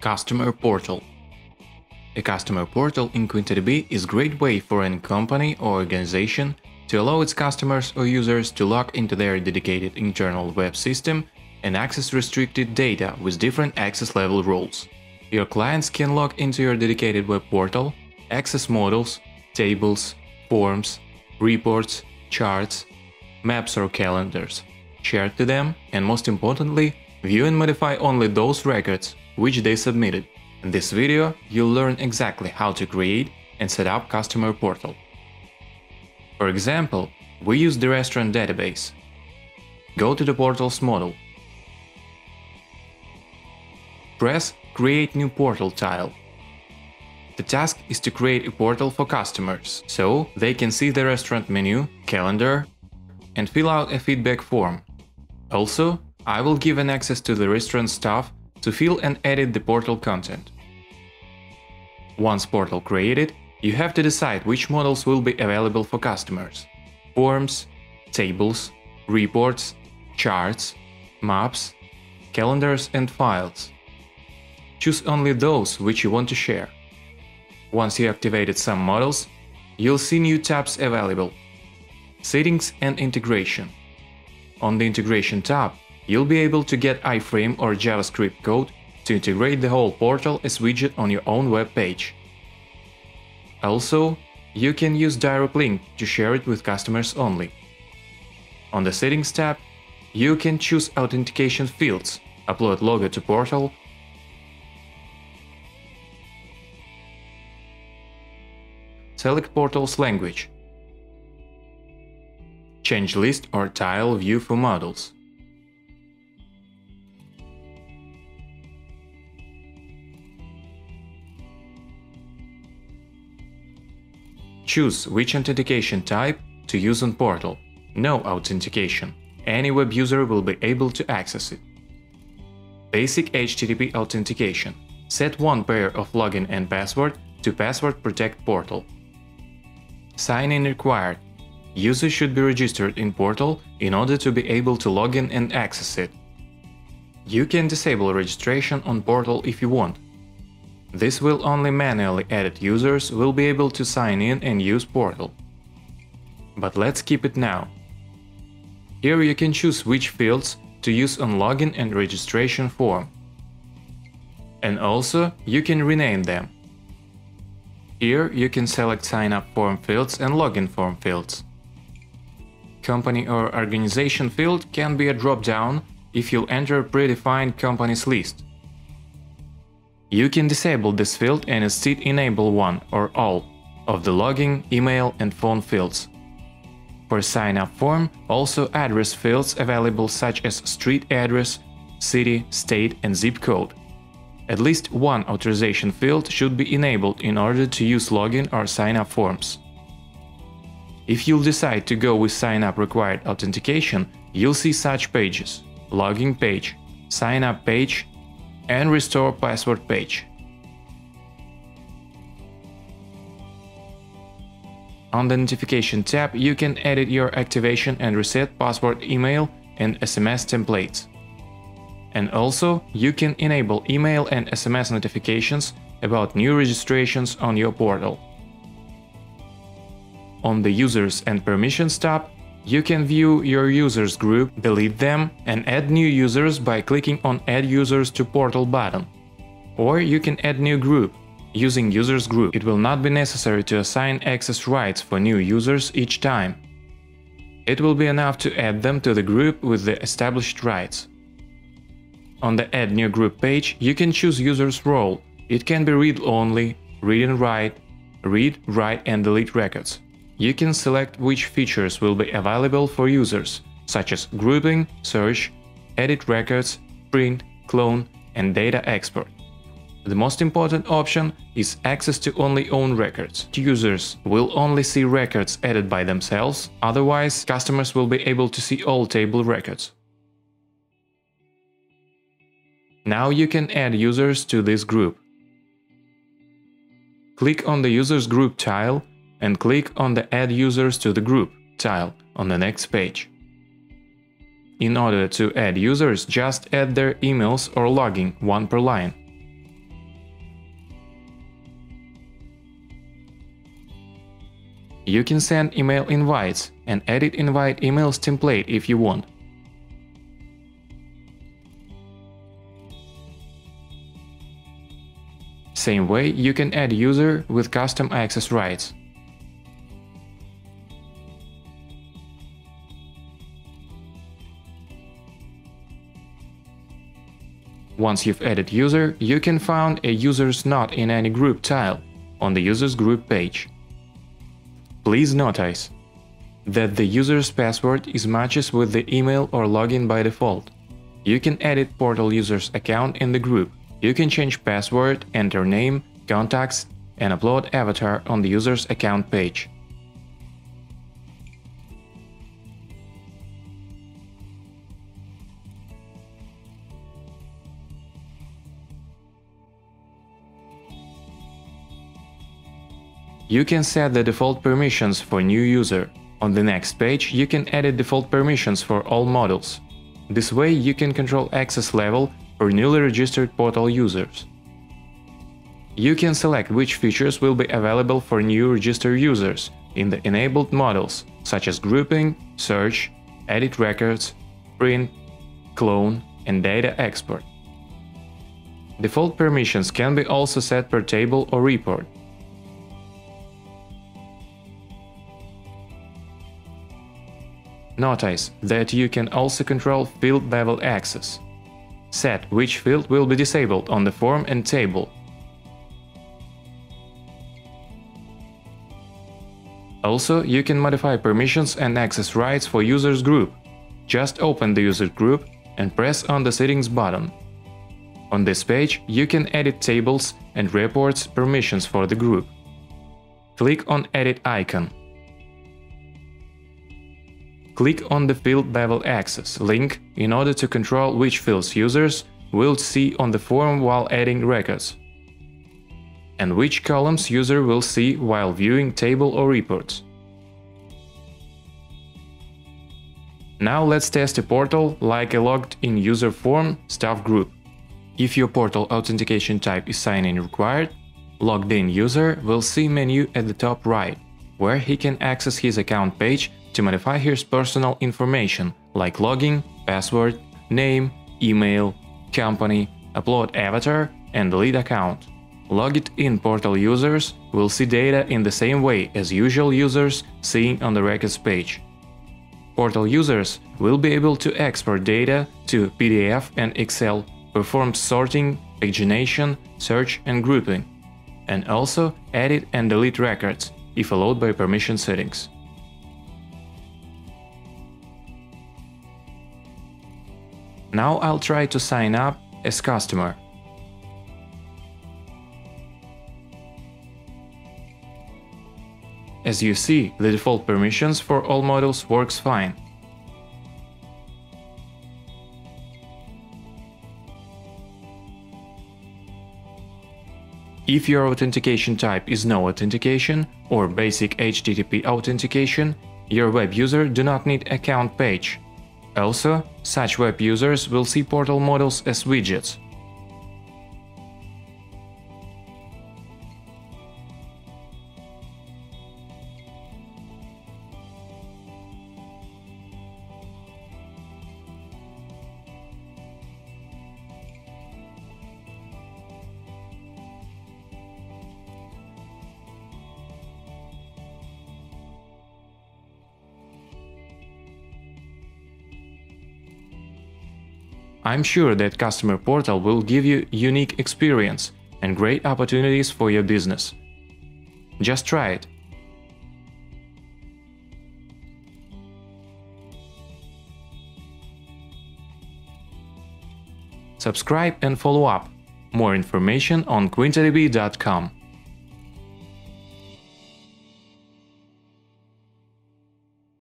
Customer portal. A customer portal in QuintaDB is a great way for any company or organization to allow its customers or users to log into their dedicated internal web system and access restricted data with different access level rules. Your clients can log into your dedicated web portal, access models, tables, forms, reports, charts, maps or calendars, share to them, and most importantly, view and modify only those records which they submitted. In this video, you'll learn exactly how to create and set up customer portal. For example, we use the restaurant database. Go to the portals model. Press Create New Portal tile. The task is to create a portal for customers, so they can see the restaurant menu, calendar, and fill out a feedback form. Also, I will give an access to the restaurant staff to fill and edit the portal content. Once portal created, you have to decide which models will be available for customers: forms, tables, reports, charts, maps, calendars and files. Choose only those which you want to share. Once you activated some models, you'll see new tabs available: Settings and Integration. On the Integration tab, you'll be able to get iframe or JavaScript code to integrate the whole portal as widget on your own web page. Also, you can use direct link to share it with customers only. On the Settings tab, you can choose authentication fields, upload logo to portal, select portal's language, change list or tile view for models. Choose which authentication type to use on portal. No authentication. Any web user will be able to access it. Basic HTTP authentication. Set one pair of login and password to password protect portal. Sign in required. User should be registered in portal in order to be able to log in and access it. You can disable registration on portal if you want. This will only manually edit users will be able to sign in and use portal. But let's keep it now. Here you can choose which fields to use on login and registration form. And also you can rename them. Here you can select sign up form fields and login form fields. Company or organization field can be a drop-down if you'll enter predefined companies list. You can disable this field and instead enable one or all of the login, email and phone fields. For sign-up form, also address fields available such as street address, city, state and zip code. At least one authorization field should be enabled in order to use login or sign-up forms. If you'll decide to go with sign-up required authentication, you'll see such pages: login page, sign-up page, and restore password page. On the notification tab, you can edit your activation and reset password email and SMS templates. And also, you can enable email and SMS notifications about new registrations on your portal. On the Users and Permissions tab, you can view your users group, delete them, and add new users by clicking on Add Users to Portal button. Or you can add new group using users group. It will not be necessary to assign access rights for new users each time. It will be enough to add them to the group with the established rights. On the Add New Group page, you can choose user's role. It can be read-only, read and write, read, write and delete records. You can select which features will be available for users, such as grouping, search, edit records, print, clone, and data export. The most important option is access to only own records. Users will only see records added by themselves, otherwise customers will be able to see all table records. Now you can add users to this group. Click on the Users Group tile and click on the Add Users to the Group tile on the next page. In order to add users, just add their emails or login, one per line. You can send email invites and edit invite emails template if you want. Same way, you can add user with custom access rights. Once you've added user, you can find a user's not in any group tile on the user's group page. Please notice that the user's password is matches with the email or login by default. You can edit portal user's account in the group. You can change password, enter name, contacts, and upload avatar on the user's account page. You can set the default permissions for new user. On the next page, you can edit default permissions for all models. This way, you can control access level for newly registered portal users. You can select which features will be available for new registered users in the enabled models, such as grouping, search, edit records, print, clone, and data export. Default permissions can be also set per table or report. Notice that you can also control field level access. Set which field will be disabled on the form and table. Also, you can modify permissions and access rights for users group. Just open the user group and press on the settings button. On this page, you can edit tables and reports permissions for the group. Click on edit icon. Click on the Field Level Access link in order to control which fields users will see on the form while adding records, and which columns user will see while viewing table or reports. Now let's test a portal like a logged-in user form staff group. If your portal authentication type is sign-in required, logged-in user will see menu at the top right, where he can access his account page to modify his personal information like login, password, name, email, company, upload avatar and delete account. Logged-in portal users will see data in the same way as usual users seeing on the records page. Portal users will be able to export data to PDF and Excel, perform sorting, pagination, search and grouping, and also edit and delete records if allowed by permission settings. Now I'll try to sign up as customer. As you see, the default permissions for all models works fine. If your authentication type is no authentication or basic HTTP authentication, your web user do not need account page. Also, such web users will see portal models as widgets. I'm sure that customer portal will give you unique experience and great opportunities for your business. Just try it. Subscribe and follow up. More information on QuintaDB.com.